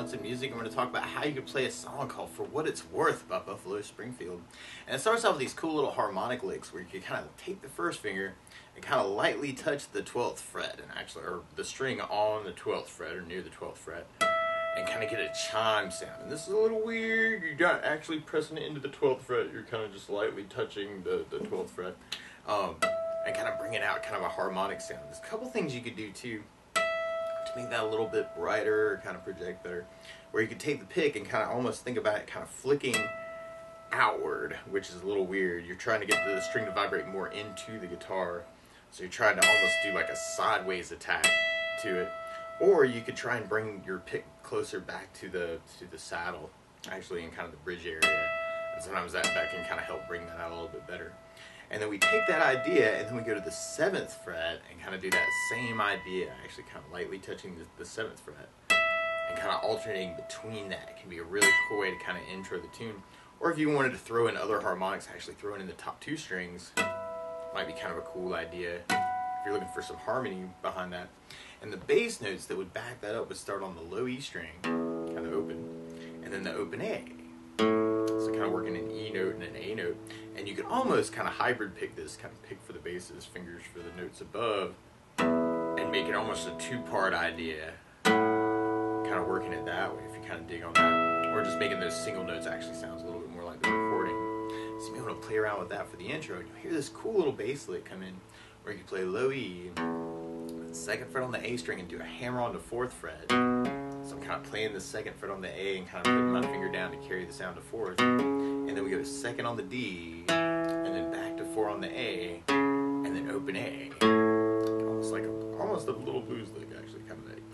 Munson Music, and we're going to talk about how you can play a song called For What It's Worth by Buffalo Springfield. And it starts off with these cool little harmonic licks where you can kind of take the first finger and kind of lightly touch the 12th fret, and actually, or the string on the 12th fret or near the 12th fret, and kind of get a chime sound. And this is a little weird. You're not actually pressing it into the 12th fret. You're kind of just lightly touching the 12th fret and kind of bringing out kind of a harmonic sound. There's a couple things you could do too to make that a little bit brighter, kind of project better, where you could take the pick and kind of almost think about it kind of flicking outward, which is a little weird. You're trying to get the string to vibrate more into the guitar, so you're trying to almost do like a sideways attack to it. Or you could try and bring your pick closer back to the saddle, actually, in kind of the bridge area, and sometimes that can kind of help bring that out a little bit better. And then we take that idea and then we go to the 7th fret and kind of do that same idea, actually kind of lightly touching the 7th fret and kind of alternating between that. It can be a really cool way to kind of intro the tune. Or if you wanted to throw in other harmonics, actually throwing in the top two strings might be kind of a cool idea if you're looking for some harmony behind that. And the bass notes that would back that up would start on the low E string, kind of open, and then the open A. So kind of working an E note and an A note, and you can almost kind of hybrid pick this, kind of pick for the basses, fingers for the notes above, and make it almost a two-part idea, kind of working it that way if you kind of dig on that. Or just making those single notes actually sounds a little bit more like the recording. So you may want to play around with that for the intro, and you'll hear this cool little bass lick come in where you can play low E, 2nd fret on the A string, and do a hammer on the 4th fret. So I'm kind of playing the 2nd fret on the A and kind of putting my finger down to carry the sound to 4th. And then we go to 2nd on the D, and then back to 4 on the A, and then open A. Almost like almost a little blues lick, actually, kind of like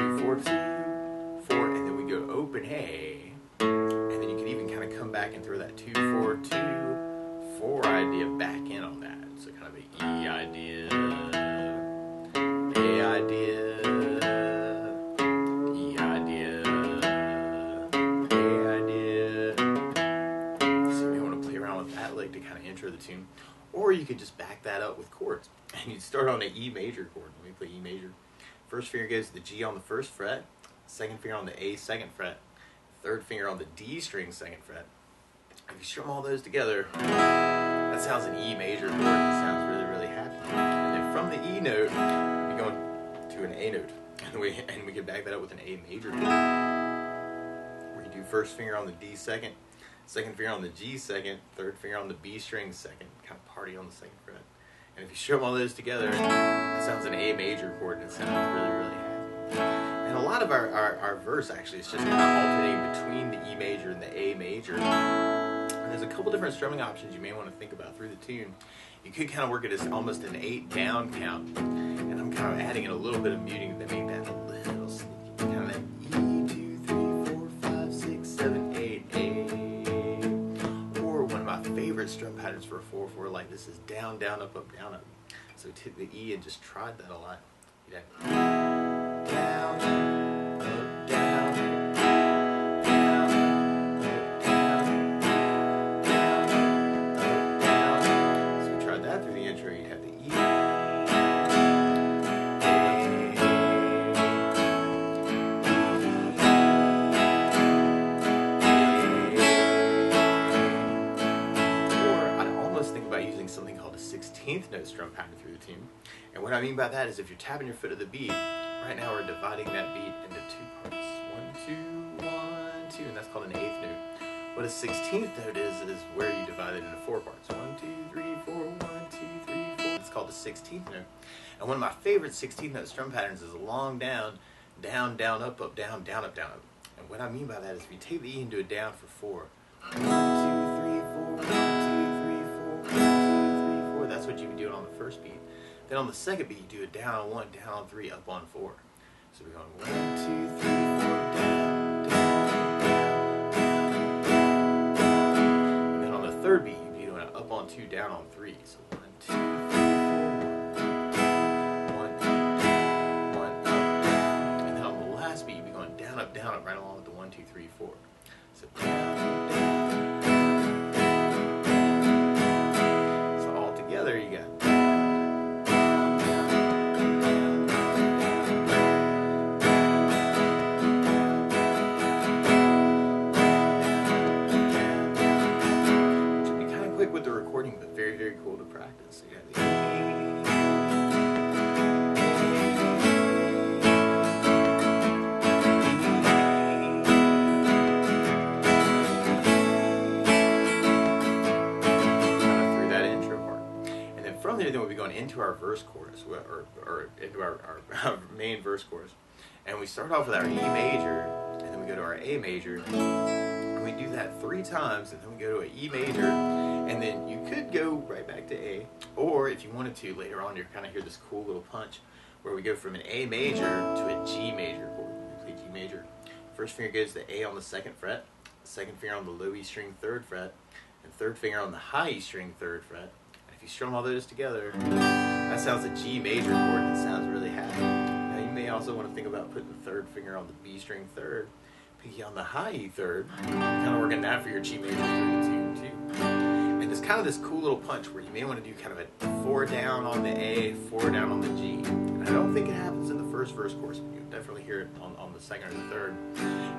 3, 2, 4, 2, 4, and then we go to open A, and then you can even kind of come back and throw that 2, 4, 2, 4 idea back in on that. So kind of an E idea, A idea, to kind of intro the tune. Or you could just back that up with chords, and you'd start on an E major chord. When we play E major, first finger goes to the G on the 1st fret, 2nd finger on the A 2nd fret, 3rd finger on the D string 2nd fret. If you strum all those together, that sounds an E major chord. It sounds really happy. And then from the E note, we go to an A note, and we can back that up with an A major chord, where you do 1st finger on the D 2nd. 2nd finger on the G 2nd, 3rd finger on the B string 2nd, kind of party on the 2nd fret. And if you strum all those together, it sounds an A major chord, and it sounds really happy. And a lot of our verse actually is just kind of alternating between the E major and the A major. And there's a couple different strumming options you may want to think about through the tune. You could kind of work it as almost an 8 down count, and I'm kind of adding in a little bit of muting to make that a little sneaky, kind of an E. Favorite strum patterns for a 4/4 like this is down, down, up, up, down, up. So take the E and just tried that a lot. You know, down, up, down, down, up, down, down, up, down. So we tried that through the intro. You have the E, something called a 16th note strum pattern through the tune. And what I mean by that is if you're tapping your foot to the beat, right now we're dividing that beat into two parts. 1, 2, 1, 2, and that's called an 8th note. What a 16th note is where you divide it into 4 parts. 1, 2, 3, 4, 1, 2, 3, 4. It's called a 16th note. And one of my favorite 16th note strum patterns is a long down, down, down, up, up, down, down, up, down, up. And what I mean by that is if you take the E and do a down for 4. 1, 2, 3, 4. That's what you would do it on the 1st beat. Then on the 2nd beat, you do it down on 1, down on 3, up on 4. So we're going 1, 2, 3, 4, down, down, down, down, down. And then on the 3rd beat, you'd be doing it up on 2, down on 3. So 1, 2, 3, 4, 1, 1, 1, up, down. And then on the last beat, you'd be going down, up, right along with the 1, 2, 3, 4. So down, down. into our verse chorus, or into our main verse chorus, and we start off with our E major, and then we go to our A major, and we do that 3 times, and then we go to an E major, and then you could go right back to A, or if you wanted to, later on you kind of hear this cool little punch, where we go from an A major to a G major chord. We play G major. First finger goes to A on the 2nd fret, second finger on the low E string 3rd fret, and third finger on the high E string 3rd fret. And if you strum all those together, that sounds a G major chord, and it sounds really happy. Now you may also want to think about putting the 3rd finger on the B string 3rd, pinky on the high E 3rd, kind of working that for your G major 3, 2, 2. And it's kind of this cool little punch where you may want to do kind of a 4 down on the A, 4 down on the G. And I don't think it happens in the first verse chorus, but you'll definitely hear it on the 2nd or the 3rd.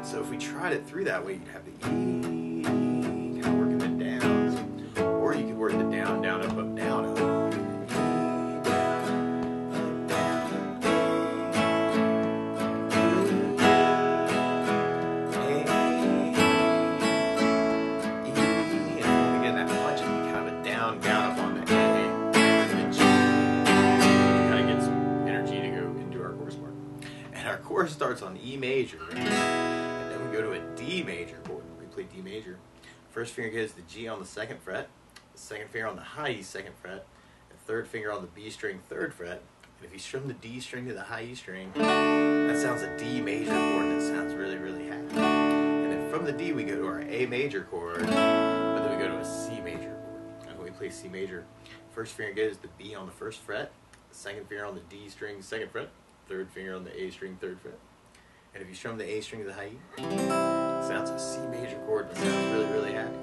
So if we tried it through that way, you'd have the E, kind of working the downs, or you could work the down, down, up, up, down, up. Starts on E major, and then we go to a D major chord. We play D major. First finger goes to G on the 2nd fret, the second finger on the high E 2nd fret, and third finger on the B string 3rd fret. And if you strum the D string to the high E string, that sounds a D major chord, and it sounds really, really happy. And then from the D we go to our A major chord, but then we go to a C major chord. And when we play C major, first finger goes to B on the 1st fret, the second finger on the D string 2nd fret, third finger on the A string 3rd fret. And if you strum the A string to the high E, it sounds a C major chord, and it sounds really, really happy.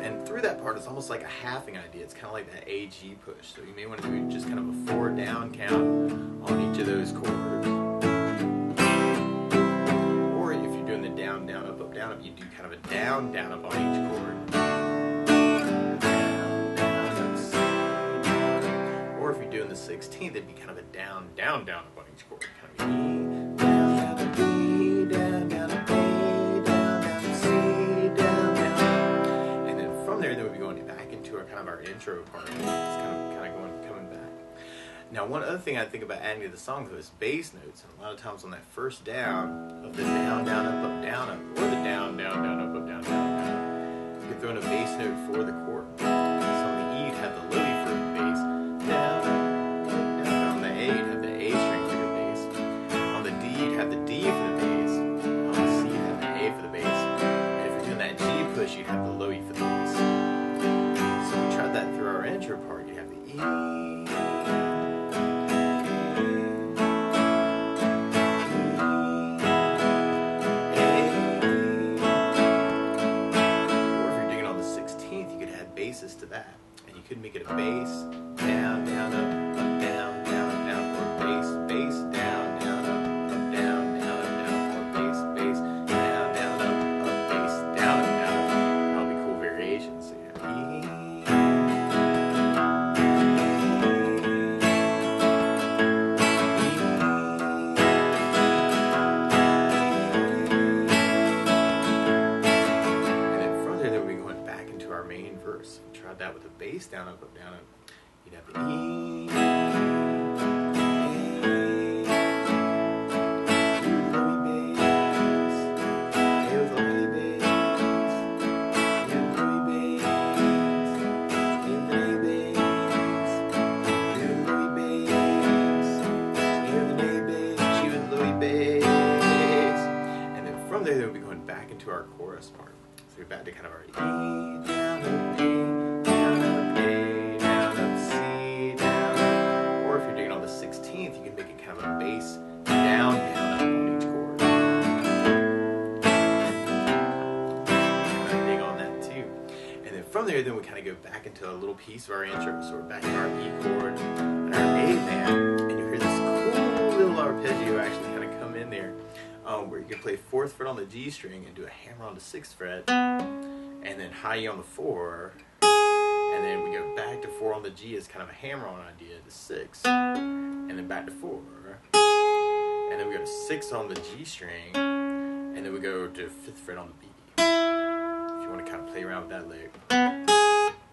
And through that part, it's almost like a halving idea. It's kind of like that A G push. So you may want to do just kind of a 4 down count on each of those chords. Or if you're doing the down, down, up, up, down, up, you do kind of a down, down, up on each chord. Or if you're doing the 16th, it'd be kind of a down, down, down up on each chord. Kind of and then from there, then we'll be going back into our kind of our intro part. It's kind of going, coming back. Now, one other thing I think about adding to the song though is bass notes. And a lot of times on that 1st down of the down, down, up, down, up, or the down, down, down, up, down, down, down, you can throw in a bass note for the chord. So on the E, you'd have the low E for the bass down, down, down. On the A, you'd have the A string for the bass. On the D, you'd have the D for the bass. On the C, you'd have the A for the bass. And if you're doing that G push, you'd have the low E for the bass. So we tried that through our intro part. You have the E, A. Or if you're doing it on the 16th, you could add basses to that, and you could make it a bass. Down, down, up, down, down, down, or bass, bass, down, down, up, down, or bass, bass, down, up, bass, down, up. That'll be cool variations. So you have. And then further, then we're going back into our main verse. We tried that with a bass down, up, down, up. You'd have the E, and then from there, we'll be going back into our chorus part. So we're back to kind of our E down up, A down up, A. Kind of a bass down, down, up on each chord. Kind of dig on that too. And then from there, then we kind of go back into a little piece of our intro. So we're back to our E chord and our A band, and you hear this cool little arpeggio actually kind of come in there, where you can play 4th fret on the G string and do a hammer on the 6th fret, and then high E on the 4. And then we go back to 4 on the G as kind of a hammer-on idea to 6. And then back to 4. And then we go to 6 on the G string. And then we go to 5th fret on the B. If you want to kind of play around with that lick.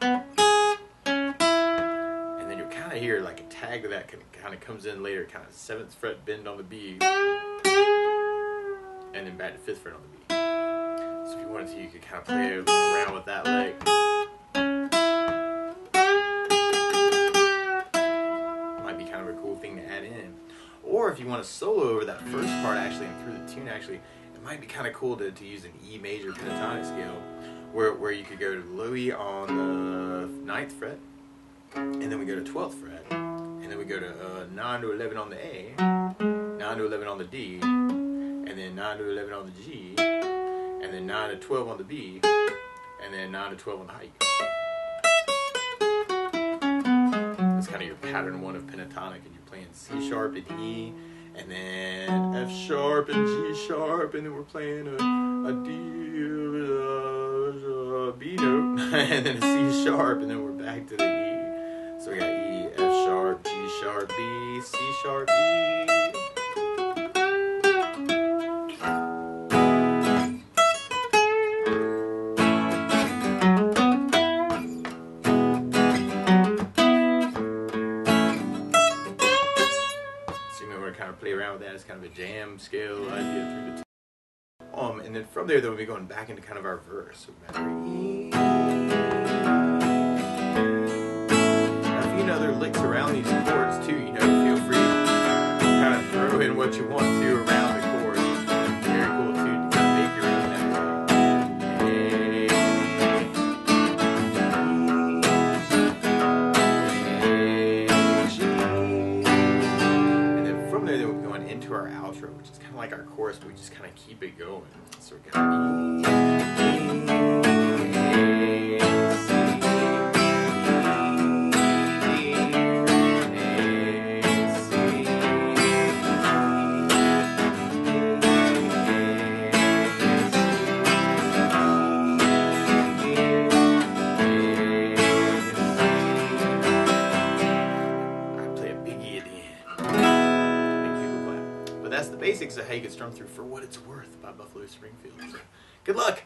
And then you'll kind of hear like a tag that kind of comes in later, kind of 7th fret bend on the B, and then back to 5th fret on the B. So if you wanted to, you could kind of play around with that leg. Might be kind of a cool thing to add in. Or if you want to solo over that first part actually and through the tune actually, it might be kind of cool to use an E major pentatonic scale where you could go to low E on the 9th fret, and then we go to 12th fret, and then we go to 9 to 11 on the A, 9 to 11 on the D, and then 9 to 11 on the G, and then 9 to 12 on the B, and then 9 to 12 on the high E. That's kind of your pattern one of pentatonic, and you're playing C sharp and E, and then F sharp and G sharp, and then we're playing a D, a B note, and then a C sharp, and then we're back to the E. So we got E, F sharp, G sharp, B, C sharp, E. Kind of a jam scale idea through the tune. And then from there, we'll be going back into kind of our verse. So now, if you know there are licks around these chords too, feel free to kind of throw in what you want to around the chords. It's very cool too to kind of make your own like our chorus, but we just kind of keep it going. So we're kind of how you get strummed through For What It's Worth by Buffalo Springfield. So, good luck!